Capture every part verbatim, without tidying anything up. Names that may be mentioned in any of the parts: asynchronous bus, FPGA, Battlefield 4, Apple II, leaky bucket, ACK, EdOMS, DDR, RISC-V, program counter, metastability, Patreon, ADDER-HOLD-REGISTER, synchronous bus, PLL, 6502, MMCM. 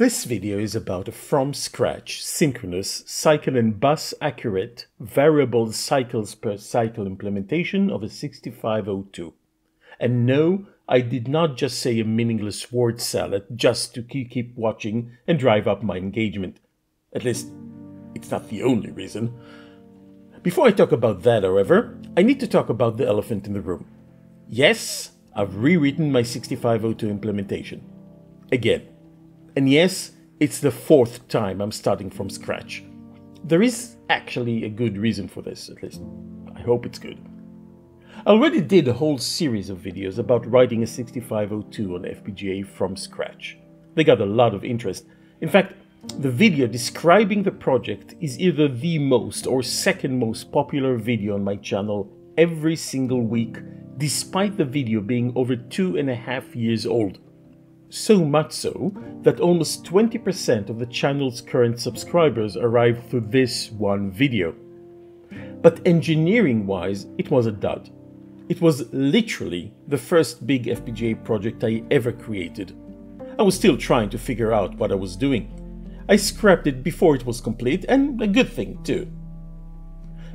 This video is about a from-scratch, synchronous, cycle and bus accurate, variable cycles per cycle implementation of a sixty-five oh two. And no, I did not just say a meaningless word salad just to keep watching and drive up my engagement. At least, it's not the only reason. Before I talk about that, however, I need to talk about the elephant in the room. Yes, I've rewritten my sixty-five oh two implementation. Again. And yes, it's the fourth time I'm starting from scratch. There is actually a good reason for this, at least. I hope it's good. I already did a whole series of videos about writing a sixty-five oh two on F P G A from scratch. They got a lot of interest. In fact, the video describing the project is either the most or second most popular video on my channel every single week, despite the video being over two and a half years old. So much so that almost twenty percent of the channel's current subscribers arrived through this one video. But engineering-wise, it was a dud. It was literally the first big F P G A project I ever created. I was still trying to figure out what I was doing. I scrapped it before it was complete, and a good thing too.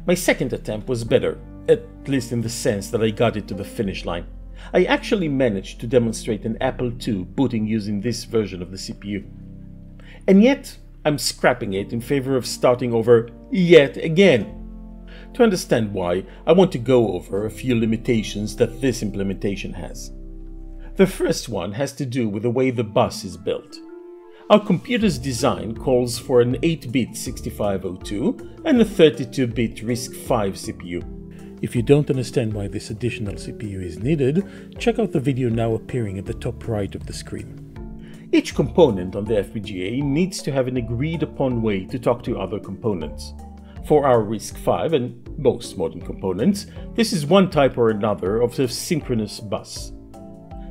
My second attempt was better, at least in the sense that I got it to the finish line. I actually managed to demonstrate an Apple two booting using this version of the C P U. And yet, I'm scrapping it in favor of starting over yet again. To understand why, I want to go over a few limitations that this implementation has. The first one has to do with the way the bus is built. Our computer's design calls for an eight bit sixty-five oh two and a thirty-two bit RISC-V C P U. If you don't understand why this additional C P U is needed, check out the video now appearing at the top right of the screen. Each component on the F P G A needs to have an agreed-upon way to talk to other components. For our RISC-V and most modern components, this is one type or another of the synchronous bus.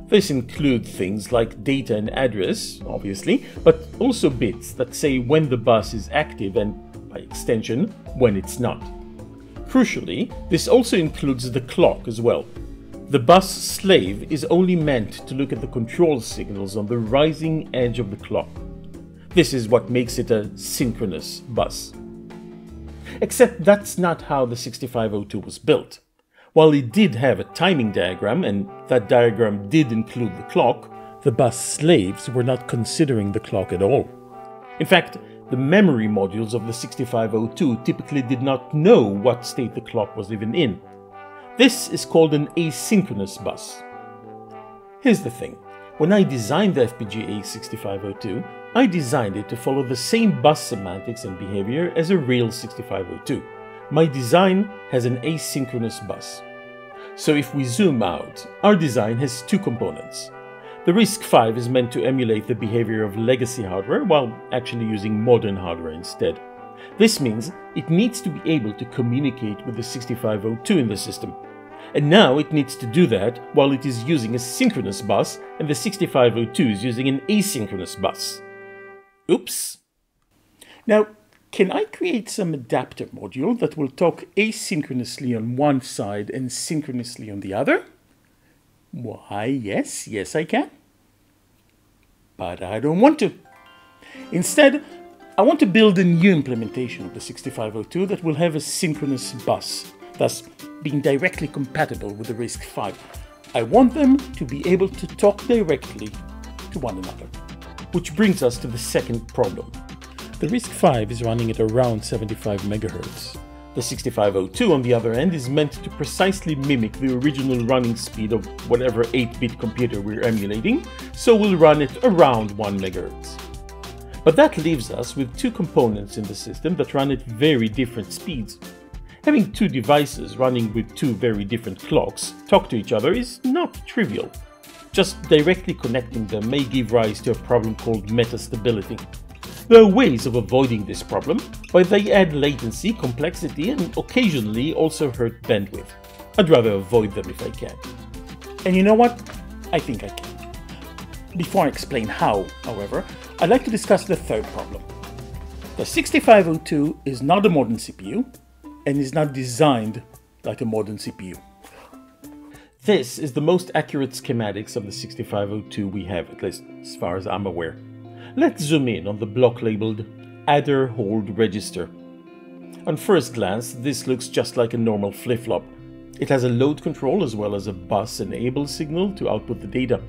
This includes things like data and address, obviously, but also bits that say when the bus is active and, by extension, when it's not. Crucially, this also includes the clock as well. The bus slave is only meant to look at the control signals on the rising edge of the clock. This is what makes it a synchronous bus. Except that's not how the sixty-five oh two was built. While it did have a timing diagram, and that diagram did include the clock, the bus slaves were not considering the clock at all. In fact, the memory modules of the sixty-five oh two typically did not know what state the clock was even in. This is called an asynchronous bus. Here's the thing. When I designed the F P G A sixty-five oh two, I designed it to follow the same bus semantics and behavior as a real sixty-five oh two. My design has an asynchronous bus. So if we zoom out, our design has two components. The RISC-V is meant to emulate the behavior of legacy hardware while actually using modern hardware instead. This means it needs to be able to communicate with the sixty-five oh two in the system. And now it needs to do that while it is using a synchronous bus and the sixty-five oh two is using an asynchronous bus. Oops. Now, can I create some adapter module that will talk asynchronously on one side and synchronously on the other? Why, yes, yes I can. But I don't want to. Instead, I want to build a new implementation of the sixty-five oh two that will have a synchronous bus, thus being directly compatible with the RISC-V. I want them to be able to talk directly to one another. Which brings us to the second problem. The RISC-V is running at around seventy-five megahertz. The sixty-five oh two on the other end is meant to precisely mimic the original running speed of whatever eight bit computer we're emulating, so we'll run it around one megahertz. But that leaves us with two components in the system that run at very different speeds. Having two devices running with two very different clocks talk to each other is not trivial. Just directly connecting them may give rise to a problem called metastability. There are ways of avoiding this problem, but they add latency, complexity, and occasionally also hurt bandwidth. I'd rather avoid them if I can. And you know what? I think I can. Before I explain how, however, I'd like to discuss the third problem. The sixty-five oh two is not a modern C P U, and is not designed like a modern C P U. This is the most accurate schematics of the sixty-five oh two we have, at least as far as I'm aware. Let's zoom in on the block labeled ADDER-HOLD-REGISTER. On first glance, this looks just like a normal flip-flop. It has a load control as well as a bus enable signal to output the data.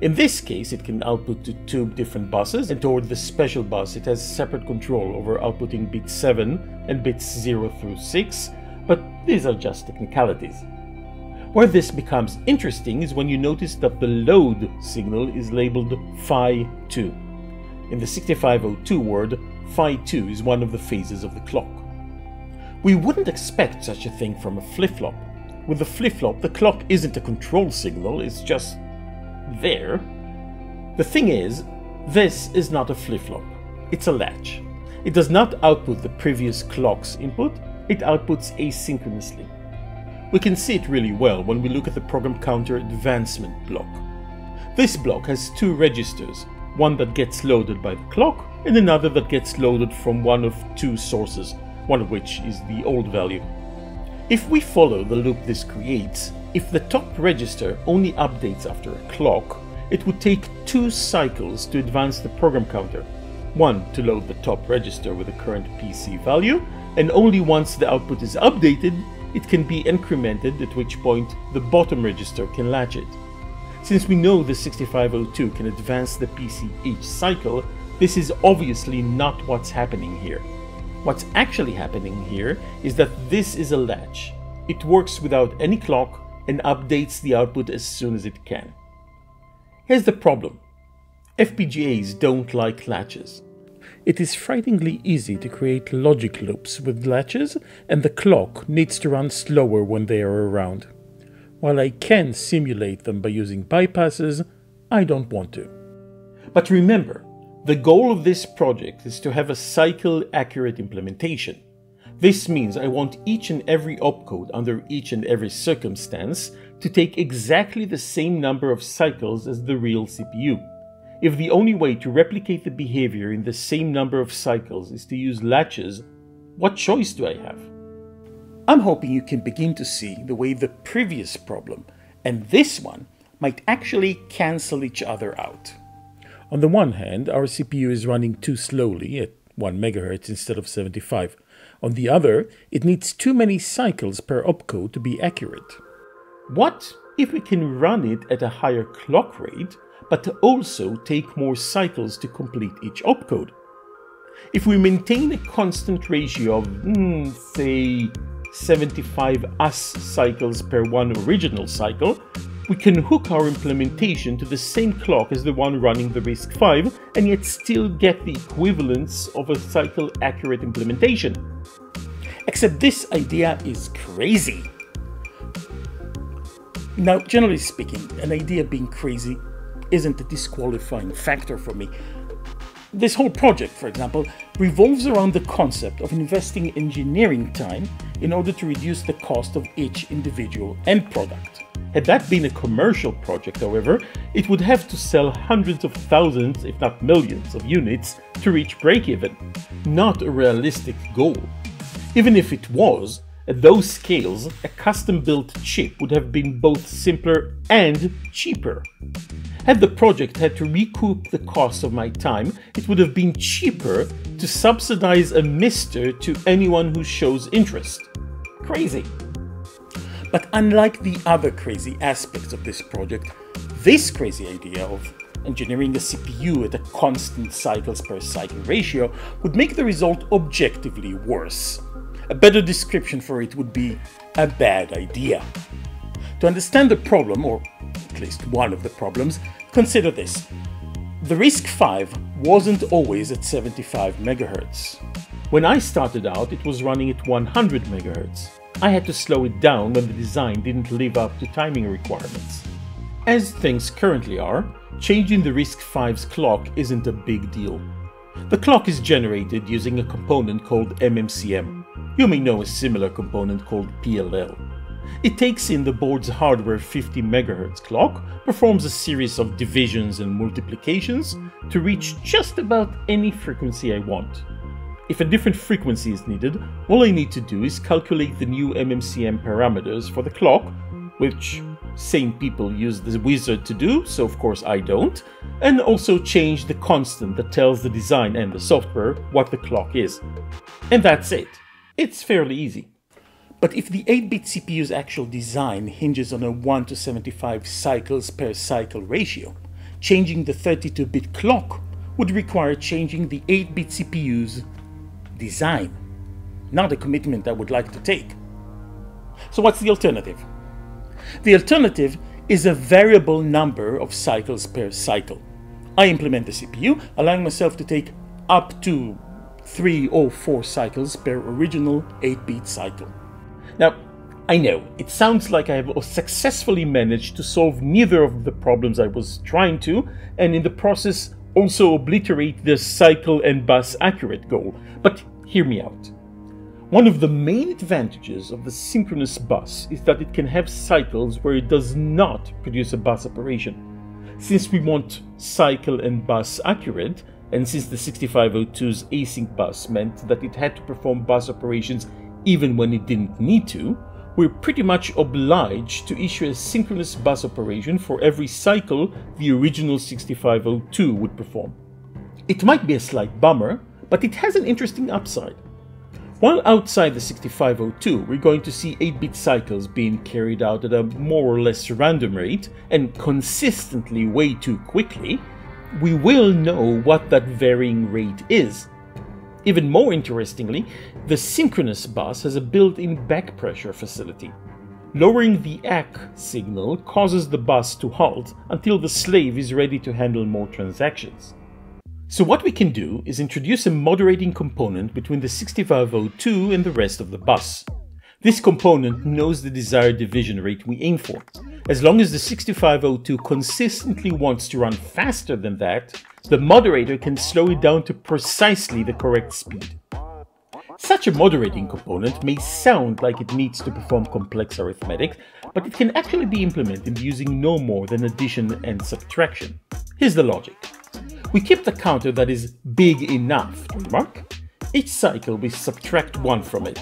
In this case, it can output to two different buses, and toward the special bus it has separate control over outputting bit seven and bits zero through six, but these are just technicalities. Where this becomes interesting is when you notice that the load signal is labeled P H I two. In the sixty-five oh two word, P H I two is one of the phases of the clock. We wouldn't expect such a thing from a flip-flop. With a flip-flop, the clock isn't a control signal, it's just there. The thing is, this is not a flip-flop, it's a latch. It does not output the previous clock's input, it outputs asynchronously. We can see it really well when we look at the program counter advancement block. This block has two registers, one that gets loaded by the clock and another that gets loaded from one of two sources, one of which is the old value. If we follow the loop this creates, if the top register only updates after a clock, it would take two cycles to advance the program counter, one to load the top register with the current P C value, and only once the output is updated, it can be incremented, at which point the bottom register can latch it. Since we know the sixty-five oh two can advance the P C each cycle, this is obviously not what's happening here. What's actually happening here is that this is a latch. It works without any clock and updates the output as soon as it can. Here's the problem. F P G As don't like latches. It is frighteningly easy to create logic loops with latches, and the clock needs to run slower when they are around. While I can simulate them by using bypasses, I don't want to. But remember, the goal of this project is to have a cycle-accurate implementation. This means I want each and every opcode under each and every circumstance to take exactly the same number of cycles as the real C P U. If the only way to replicate the behavior in the same number of cycles is to use latches, what choice do I have? I'm hoping you can begin to see the way the previous problem and this one might actually cancel each other out. On the one hand, our C P U is running too slowly at one megahertz instead of seventy-five. On the other, it needs too many cycles per opcode to be accurate. What if we can run it at a higher clock rate, but also take more cycles to complete each opcode? If we maintain a constant ratio of, mm, say, seventy-five A S cycles per one original cycle, we can hook our implementation to the same clock as the one running the RISC-V and yet still get the equivalence of a cycle-accurate implementation. Except this idea is crazy. Now, generally speaking, an idea being crazy isn't a disqualifying factor for me. This whole project, for example, revolves around the concept of investing engineering time in order to reduce the cost of each individual end product. Had that been a commercial project, however, it would have to sell hundreds of thousands, if not millions, of units to reach break-even. Not a realistic goal. Even if it was, at those scales, a custom-built chip would have been both simpler and cheaper. Had the project had to recoup the cost of my time, it would have been cheaper to subsidize a mister to anyone who shows interest. Crazy. But unlike the other crazy aspects of this project, this crazy idea of engineering a C P U at a constant cycles per cycle ratio would make the result objectively worse. A better description for it would be a bad idea. To understand the problem, or at least one of the problems, consider this. The RISC-V wasn't always at seventy-five megahertz. When I started out, it was running at one hundred megahertz. I had to slow it down when the design didn't live up to timing requirements. As things currently are, changing the RISC-V's clock isn't a big deal. The clock is generated using a component called M M C M. You may know a similar component called P L L. It takes in the board's hardware fifty megahertz clock, performs a series of divisions and multiplications to reach just about any frequency I want. If a different frequency is needed, all I need to do is calculate the new M M C M parameters for the clock, which same people use the wizard to do, so of course I don't, and also change the constant that tells the design and the software what the clock is. And that's it. It's fairly easy. But if the eight bit C P U's actual design hinges on a one to seventy-five cycles per cycle ratio, changing the thirty-two bit clock would require changing the eight bit C P U's design. Not a commitment I would like to take. So what's the alternative? The alternative is a variable number of cycles per cycle. I implement the C P U, allowing myself to take up to three or four cycles per original eight bit cycle. Now, I know, it sounds like I have successfully managed to solve neither of the problems I was trying to, and in the process also obliterate the cycle and bus accurate goal, but hear me out. One of the main advantages of the synchronous bus is that it can have cycles where it does not produce a bus operation. Since we want cycle and bus accurate, and since the sixty-five oh two's async bus meant that it had to perform bus operations even when it didn't need to, we're pretty much obliged to issue a synchronous bus operation for every cycle the original sixty-five oh two would perform. It might be a slight bummer, but it has an interesting upside. While outside the sixty-five oh two, we're going to see eight bit cycles being carried out at a more or less random rate, and consistently way too quickly, we will know what that varying rate is. Even more interestingly, the synchronous bus has a built-in back pressure facility. Lowering the A C K signal causes the bus to halt until the slave is ready to handle more transactions. So what we can do is introduce a moderating component between the sixty-five oh two and the rest of the bus. This component knows the desired division rate we aim for. As long as the sixty-five oh two consistently wants to run faster than that, the moderator can slow it down to precisely the correct speed. Such a moderating component may sound like it needs to perform complex arithmetic, but it can actually be implemented using no more than addition and subtraction. Here's the logic. We keep the counter that is big enough to mark. Each cycle we subtract one from it.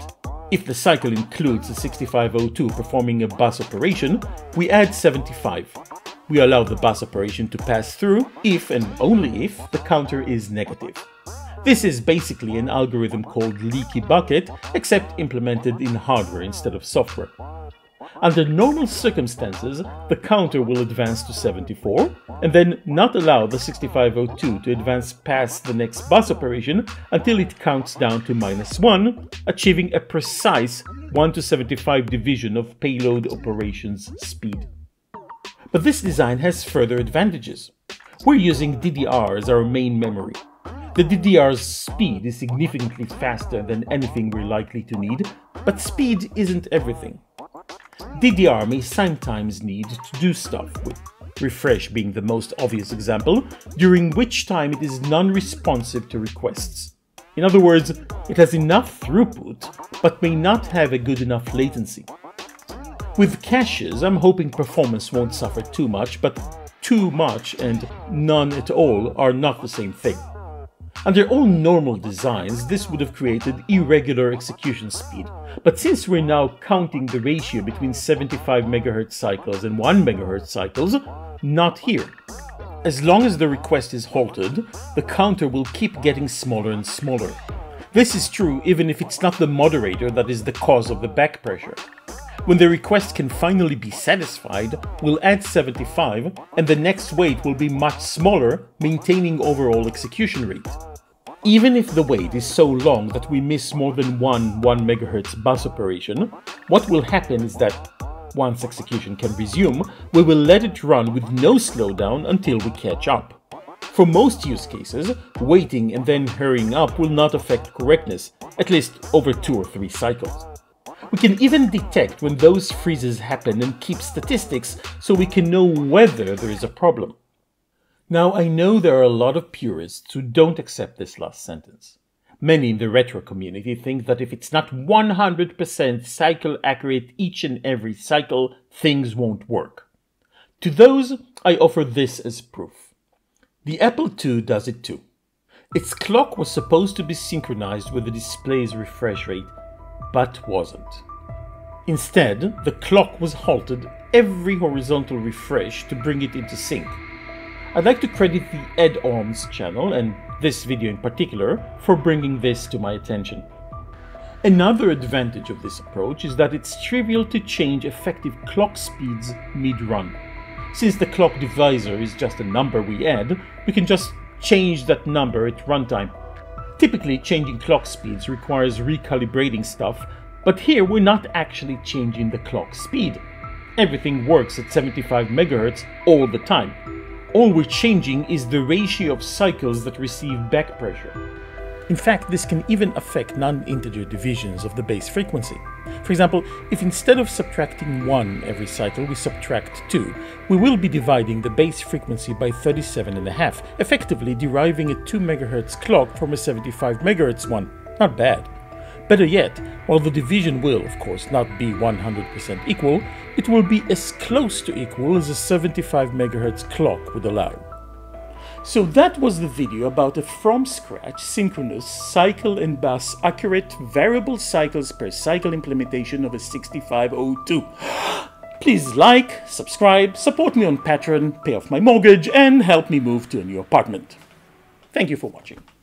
If the cycle includes a sixty-five oh two performing a bus operation, we add seventy-five. We allow the bus operation to pass through if and only if the counter is negative. This is basically an algorithm called leaky bucket, except implemented in hardware instead of software. Under normal circumstances, the counter will advance to seventy-four, and then not allow the sixty-five oh two to advance past the next bus operation until it counts down to minus one, achieving a precise one to seventy-five division of payload operations speed. But this design has further advantages. We're using D D R as our main memory. The D D R's speed is significantly faster than anything we're likely to need, but speed isn't everything. D D R may sometimes need to do stuff, with refresh being the most obvious example, during which time it is non-responsive to requests. In other words, it has enough throughput, but may not have a good enough latency. With caches, I'm hoping performance won't suffer too much, but too much and none at all are not the same thing. Under all normal designs, this would have created irregular execution speed, but since we're now counting the ratio between seventy-five megahertz cycles and one megahertz cycles, not here. As long as the request is halted, the counter will keep getting smaller and smaller. This is true even if it's not the moderator that is the cause of the back pressure. When the request can finally be satisfied, we'll add seventy-five, and the next weight will be much smaller, maintaining overall execution rate. Even if the wait is so long that we miss more than one 1 MHz bus operation, what will happen is that, once execution can resume, we will let it run with no slowdown until we catch up. For most use cases, waiting and then hurrying up will not affect correctness, at least over two or three cycles. We can even detect when those freezes happen and keep statistics so we can know whether there is a problem. Now, I know there are a lot of purists who don't accept this last sentence. Many in the retro community think that if it's not one hundred percent cycle accurate each and every cycle, things won't work. To those, I offer this as proof. The Apple two does it too. Its clock was supposed to be synchronized with the display's refresh rate, but wasn't. Instead, the clock was halted every horizontal refresh to bring it into sync. I'd like to credit the EdOMS channel, and this video in particular, for bringing this to my attention. Another advantage of this approach is that it's trivial to change effective clock speeds mid-run. Since the clock divisor is just a number we add, we can just change that number at runtime. Typically, changing clock speeds requires recalibrating stuff, but here we're not actually changing the clock speed. Everything works at seventy-five megahertz all the time. All we're changing is the ratio of cycles that receive back pressure. In fact, this can even affect non-integer divisions of the base frequency. For example, if instead of subtracting one every cycle we subtract two, we will be dividing the base frequency by thirty-seven and a half, effectively deriving a two megahertz clock from a seventy-five megahertz one. Not bad. Better yet, while the division will, of course, not be one hundred percent equal, it will be as close to equal as a seventy-five megahertz clock would allow. So that was the video about a from-scratch, synchronous, cycle and bus accurate variable cycles per cycle implementation of a sixty-five oh two. Please like, subscribe, support me on Patreon, pay off my mortgage, and help me move to a new apartment. Thank you for watching.